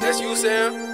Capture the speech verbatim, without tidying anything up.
That's you, Sam.